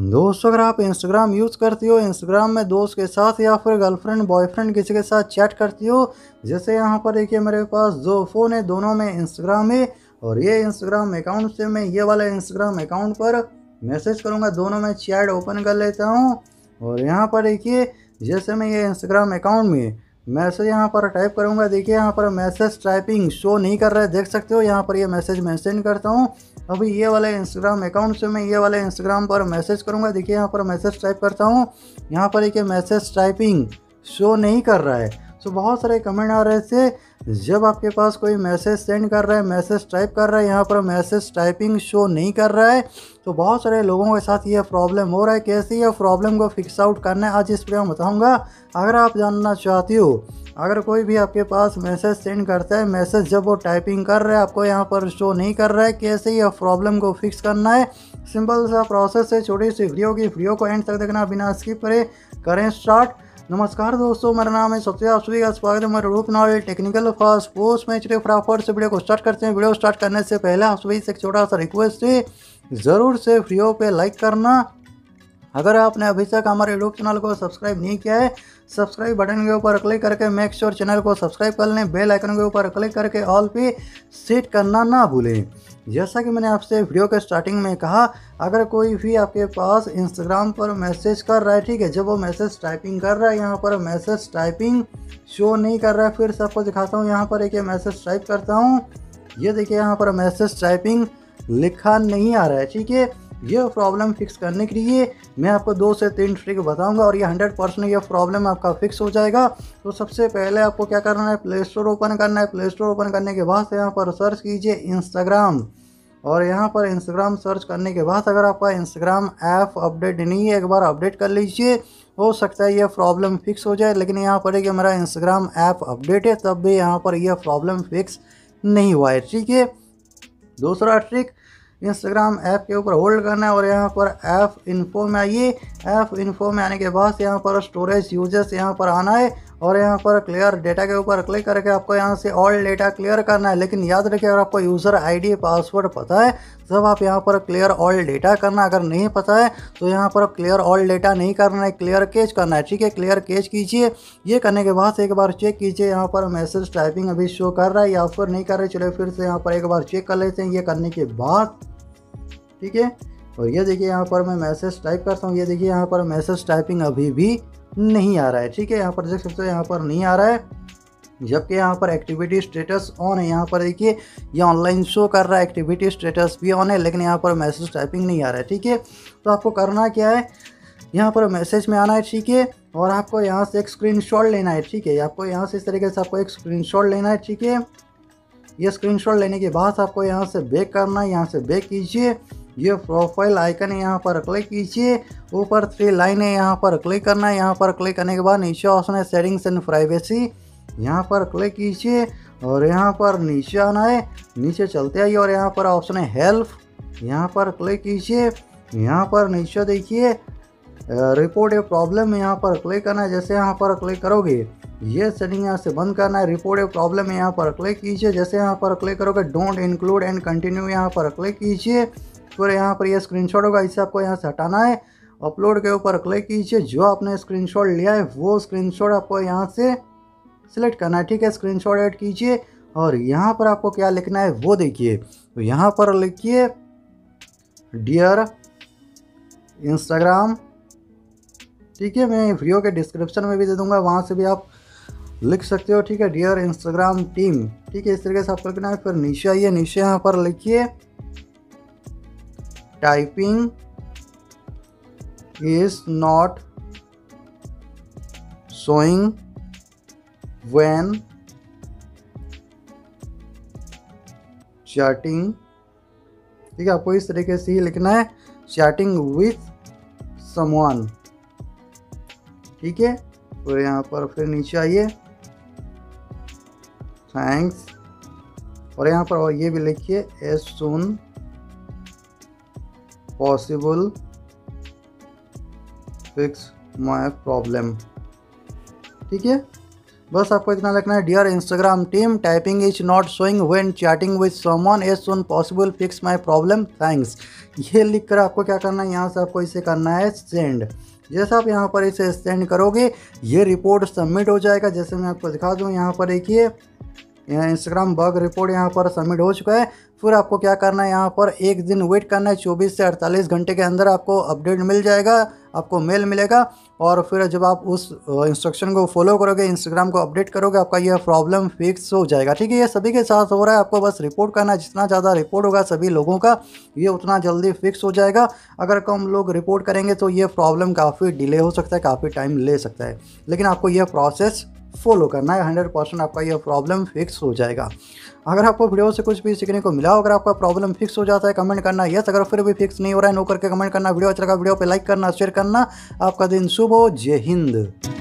दोस्तों अगर आप इंस्टाग्राम यूज़ करती हो, इंस्टाग्राम में दोस्त के साथ या फिर गर्लफ्रेंड बॉयफ्रेंड किसी के साथ चैट करती हो, जैसे यहाँ पर देखिए मेरे पास दो फ़ोन है, दोनों में इंस्टाग्राम है और ये इंस्टाग्राम अकाउंट से मैं ये वाला इंस्टाग्राम अकाउंट पर मैसेज करूँगा। दोनों में चैट ओपन कर लेता हूँ और यहाँ पर देखिए जैसे मैं ये इंस्टाग्राम अकाउंट में मैसेज यहाँ पर टाइप करूँगा। देखिए यहाँ पर मैसेज टाइपिंग शो नहीं कर रहा है, देख सकते हो यहाँ पर ये मैसेज मैं सेंड करता हूँ। अभी ये वाले इंस्टाग्राम अकाउंट से मैं ये वाले इंस्टाग्राम पर मैसेज करूँगा। देखिए यहाँ पर मैसेज टाइप करता हूँ, यहाँ पर देखिए मैसेज टाइपिंग शो नहीं कर रहा है। तो बहुत सारे कमेंट आ रहे थे जब आपके पास कोई मैसेज सेंड कर रहा है, मैसेज टाइप कर रहा है, यहाँ पर मैसेज टाइपिंग शो नहीं कर रहा है। तो बहुत सारे लोगों के साथ ये प्रॉब्लम हो रहा है। कैसे यह प्रॉब्लम को फिक्स आउट करना है आज इस पर मैं बताऊँगा। अगर आप जानना चाहती हो, अगर कोई भी आपके पास मैसेज सेंड करता है, मैसेज जब वो टाइपिंग कर रहा है आपको यहाँ पर शो नहीं कर रहा है, कैसे यह प्रॉब्लम को फिक्स करना है, सिंपल सा प्रोसेस है। छोटी सी वीडियो की, वीडियो को एंड तक देखना बिना स्किप करें स्टार्ट। नमस्कार दोस्तों, मेरा नाम है सत्या, आप सभी का स्वागत है मेरे YouTube channel technical first post में। चलिए फटाफट से वीडियो को स्टार्ट करते हैं। वीडियो स्टार्ट करने से पहले आप सभी से एक छोटा सा रिक्वेस्ट है, ज़रूर से वीडियो पे लाइक करना। अगर आपने अभी तक हमारे यूट्यूब चैनल को सब्सक्राइब नहीं किया है, सब्सक्राइब बटन के ऊपर क्लिक करके मेक श्योर चैनल को सब्सक्राइब कर लें। बेल आइकन के ऊपर क्लिक करके ऑल पे सेट करना ना भूलें। जैसा कि मैंने आपसे वीडियो के स्टार्टिंग में कहा, अगर कोई भी आपके पास इंस्टाग्राम पर मैसेज कर रहा है, ठीक है, जब वो मैसेज टाइपिंग कर रहा है यहाँ पर मैसेज टाइपिंग शो नहीं कर रहा है। फिर से आपको दिखाता हूँ, यहाँ पर एक मैसेज टाइप करता हूँ, ये देखिए यहाँ पर मैसेज टाइपिंग लिखा नहीं आ रहा है। ठीक है, ये प्रॉब्लम फिक्स करने के लिए मैं आपको 2 से 3 ट्रिक बताऊंगा और ये 100% ये प्रॉब्लम आपका फिक्स हो जाएगा। तो सबसे पहले आपको क्या करना है, प्ले स्टोर ओपन करना है। प्ले स्टोर ओपन करने के बाद यहाँ पर सर्च कीजिए इंस्टाग्राम, और यहाँ पर इंस्टाग्राम सर्च करने के बाद अगर आपका इंस्टाग्राम ऐप अपडेट नहीं है, एक बार अपडेट कर लीजिए, हो सकता है यह प्रॉब्लम फिक्स हो जाए। लेकिन यहाँ पर है कि मेरा इंस्टाग्राम ऐप अपडेट है, तब भी यहाँ पर यह प्रॉब्लम फिक्स नहीं हुआ है। ठीक है, दूसरा ट्रिक, इंस्टाग्राम ऐप के ऊपर होल्ड करना है और यहाँ पर ऐप इन्फो में आइए। ऐप इन्फो में आने के बाद यहाँ पर स्टोरेज यूजेस यहाँ पर आना है और यहाँ पर क्लियर डेटा के ऊपर क्लिक करके आपको यहाँ से ऑल डेटा क्लियर करना है। लेकिन याद रखिए, अगर आपको यूज़र आईडी पासवर्ड पता है तब आप यहाँ पर क्लियर ऑल डेटा करना, अगर नहीं पता है तो यहाँ पर क्लियर ऑल डेटा नहीं करना है, क्लियर कैच करना है। ठीक है, क्लियर कैच कीजिए। ये करने के बाद एक बार चेक कीजिए यहाँ पर मैसेज टाइपिंग अभी शो कर रहा है या फिर नहीं कर रही। चलो फिर से यहाँ पर एक बार चेक कर लेते हैं। ये करने के बाद ठीक है, और ये देखिए यहाँ पर मैं मैसेज टाइप करता हूँ, ये देखिए यहाँ पर मैसेज टाइपिंग अभी भी नहीं आ रहा है। ठीक है, यहाँ पर देख सकते हो यहाँ पर नहीं आ रहा है, जबकि यहाँ पर एक्टिविटी स्टेटस ऑन है। यहाँ पर देखिए ये ऑनलाइन शो कर रहा है, एक्टिविटी स्टेटस भी ऑन है, लेकिन यहाँ पर मैसेज टाइपिंग नहीं आ रहा है। ठीक है, तो आपको करना क्या है, यहाँ पर मैसेज में आना है। ठीक है, और आपको यहाँ से एक स्क्रीनशॉट लेना है। ठीक है, आपको यहाँ से इस तरीके से आपको एक स्क्रीनशॉट लेना है। ठीक है, ये स्क्रीनशॉट लेने के बाद आपको यहाँ से बैक करना है। यहाँ से बैक कीजिए, ये प्रोफाइल आइकन है यहाँ पर क्लिक कीजिए, ऊपर 3 लाइन है यहाँ पर क्लिक करना है। यहाँ पर क्लिक करने के बाद नीचे ऑप्शन है सेटिंग्स एंड प्राइवेसी, यहाँ पर क्लिक कीजिए और यहाँ पर नीचे आना है। नीचे चलते आइए और यहाँ पर ऑप्शन है हेल्प, यहाँ पर क्लिक कीजिए। यहाँ पर नीचे देखिए रिपोर्ट ए प्रॉब्लम, यहाँ पर क्लिक करना है। जैसे यहाँ पर क्लिक करोगे ये सेटिंग यहाँ से बंद करना है। रिपोर्ट ए प्रॉब्लम यहाँ पर क्लिक कीजिए, जैसे यहाँ पर क्लिक करोगे डोंट इंक्लूड एंड कंटिन्यू यहाँ पर क्लिक कीजिए। फिर यहाँ पर यह स्क्रीनशॉट होगा, इसे आपको यहाँ से हटाना है। अपलोड के ऊपर क्लिक कीजिए, जो आपने स्क्रीनशॉट लिया है वो स्क्रीनशॉट आपको यहाँ से सिलेक्ट करना है। ठीक है, स्क्रीनशॉट ऐड कीजिए और यहाँ पर आपको क्या लिखना है वो देखिए। तो यहाँ पर लिखिए डियर इंस्टाग्राम, ठीक है, मैं वीडियो के डिस्क्रिप्शन में भी दे दूँगा, वहाँ से भी आप लिख सकते हो। ठीक है, डियर इंस्टाग्राम टीम, ठीक है, इस तरीके से आपको लिखना है। फिर नीचे आइए, नीचे यहाँ पर लिखिए typing is not showing when chatting, ठीक है, आपको इस तरीके से ही लिखना है, चैटिंग विथ समवन। ठीक है, और यहाँ पर फिर नीचे आइए थैंक्स, और यहाँ पर और ये भी लिखिए as soon possible fix my problem. ठीक है, बस आपको इतना लिखना है, dear Instagram team typing is not showing when chatting with someone as soon possible fix my problem thanks. ये लिख कर आपको क्या करना है, यहाँ से आपको इसे करना है सेंड। जैसा आप यहाँ पर इसे सेंड करोगे ये रिपोर्ट सबमिट हो जाएगा। जैसे मैं आपको दिखा दूँ, यहाँ पर देखिए इंस्टाग्राम बग रिपोर्ट यहाँ पर सबमिट हो चुका है। फिर आपको क्या करना है, यहाँ पर एक दिन वेट करना है, 24 से 48 घंटे के अंदर आपको अपडेट मिल जाएगा, आपको मेल मिलेगा। और फिर जब आप उस इंस्ट्रक्शन को फॉलो करोगे, इंस्टाग्राम को अपडेट करोगे, आपका यह प्रॉब्लम फिक्स हो जाएगा। ठीक है, ये सभी के साथ हो रहा है, आपको बस रिपोर्ट करना है। जितना ज़्यादा रिपोर्ट होगा सभी लोगों का, ये उतना जल्दी फिक्स हो जाएगा। अगर कम लोग रिपोर्ट करेंगे तो ये प्रॉब्लम काफ़ी डिले हो सकता है, काफ़ी टाइम ले सकता है, लेकिन आपको यह प्रोसेस फॉलो करना है। 100% आपका यह प्रॉब्लम फिक्स हो जाएगा। अगर आपको वीडियो से कुछ भी सीखने को मिला हो, अगर आपका प्रॉब्लम फिक्स हो जाता है कमेंट करना यस, अगर फिर भी फिक्स नहीं हो रहा है नो करके कमेंट करना। वीडियो अच्छा लगा वीडियो पे लाइक करना, शेयर करना। आपका दिन शुभ हो, जय हिंद।